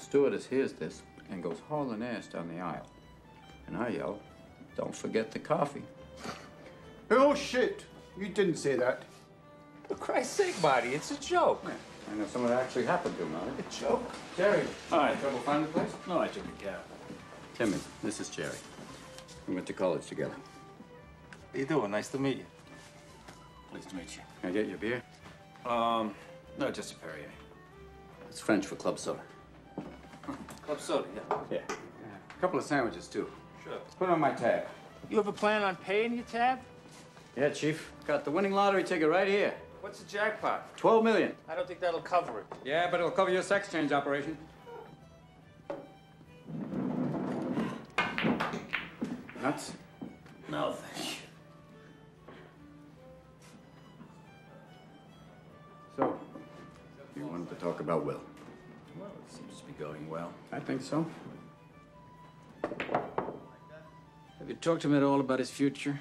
stewardess hears this and goes hauling ass down the aisle. And I yell, "Don't forget the coffee." Oh, shit! You didn't say that. For Christ's sake, Marty, it's a joke. Yeah. I know someone actually happened to him, huh? A joke? Jerry, all right. Trouble finding the place? No, I took a cab. Timmy, this is Jerry. We went to college together. How you doing? Nice to meet you. Nice to meet you. Can I get you a beer? No, just a Perrier. It's French for club soda. Club soda, yeah. Yeah. A couple of sandwiches, too. Sure. Put on my tab. You ever plan on paying your tab? Yeah, Chief. Got the winning lottery ticket right here. What's the jackpot? 12 million. I don't think that'll cover it. Yeah, but it'll cover your sex change operation. Nuts? No, thank you. So, you wanted to talk about Will? Well, it seems to be going well. I think so. Have you talked to him at all about his future?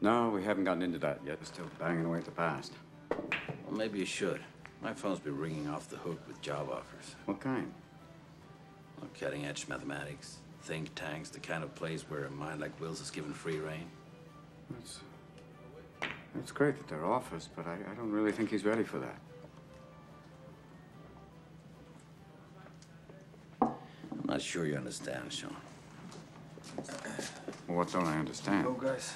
No, we haven't gotten into that yet. We're still banging away at the past. Well, maybe you should. My phone's been ringing off the hook with job offers. What kind? Well, cutting-edge mathematics, think tanks, the kind of place where a mind like Will's is given free rein. It's great that they're offers, but I don't really think he's ready for that. I'm not sure you understand, Sean. Well, what don't I understand? Go, guys.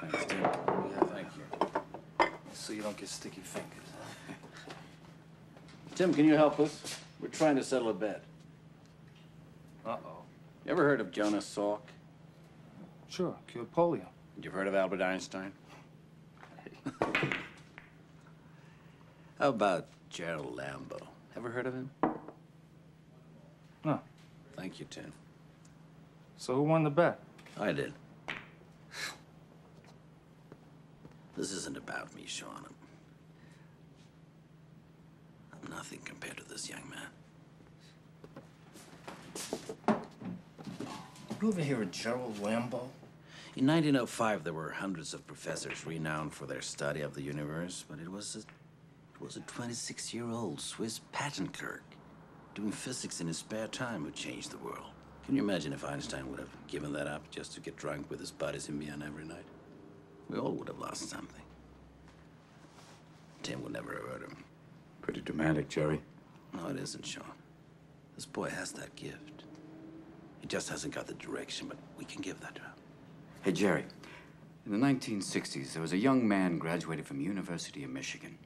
Thanks, Tim. Yeah, thank you. So you don't get sticky fingers, huh? Tim, can you help us? We're trying to settle a bet. Uh-oh. You ever heard of Jonas Salk? Sure, cured polio. You've heard of Albert Einstein? Hey. How about Gerald Lambeau? Ever heard of him? No. Thank you, Tim. So who won the bet? I did. This isn't about me, Sean. I'm nothing compared to this young man. You ever hear of Gerald Lambeau? In 1905, there were hundreds of professors renowned for their study of the universe, but it was a 26-year-old Swiss patent clerk doing physics in his spare time who changed the world. Can you imagine if Einstein would have given that up just to get drunk with his buddies in Vienna every night? We all would have lost something. Tim would never have heard him. Pretty dramatic, Jerry. No, it isn't, Sean. This boy has that gift. He just hasn't got the direction, but we can give that to him. Hey, Jerry. In the 1960s, there was a young man graduated from University of Michigan.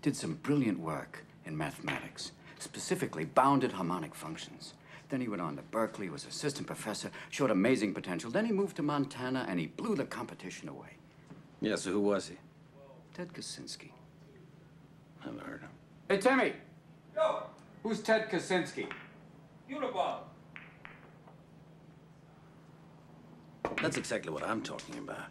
Did some brilliant work in mathematics, specifically bounded harmonic functions. Then he went on to Berkeley, was assistant professor, showed amazing potential. Then he moved to Montana, and he blew the competition away. Yeah, so who was he? Ted Kaczynski. Never heard of him. Hey, Timmy! Yo! Who's Ted Kaczynski? Unabomber. That's exactly what I'm talking about.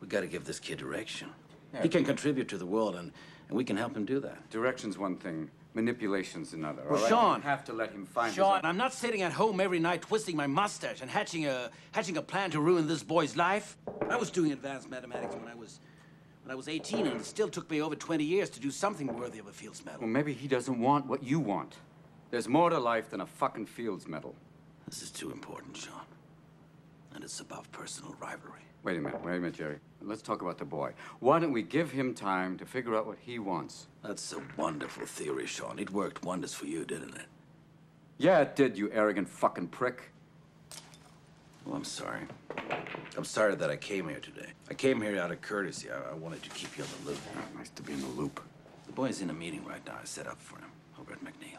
We got to give this kid direction. Yeah. He can contribute to the world, and we can help him do that. Direction's one thing. Manipulation's another. Well, all right? Sean, you have to let him find. Sean, I'm not sitting at home every night twisting my mustache and hatching a plan to ruin this boy's life. I was doing advanced mathematics when I was 18, and it still took me over 20 years to do something worthy of a Fields Medal. Well, maybe he doesn't want what you want. There's more to life than a fucking Fields Medal. This is too important, Sean, and it's above personal rivalry. Wait a minute, Jerry. Let's talk about the boy. Why don't we give him time to figure out what he wants? That's a wonderful theory, Sean. It worked wonders for you, didn't it? Yeah, it did, you arrogant fucking prick. Well, I'm sorry. I'm sorry that I came here today. I came here out of courtesy. I wanted to keep you on the loop. Oh, nice to be in the loop. The boy's in a meeting right now. I set up for him. Robert McNeil.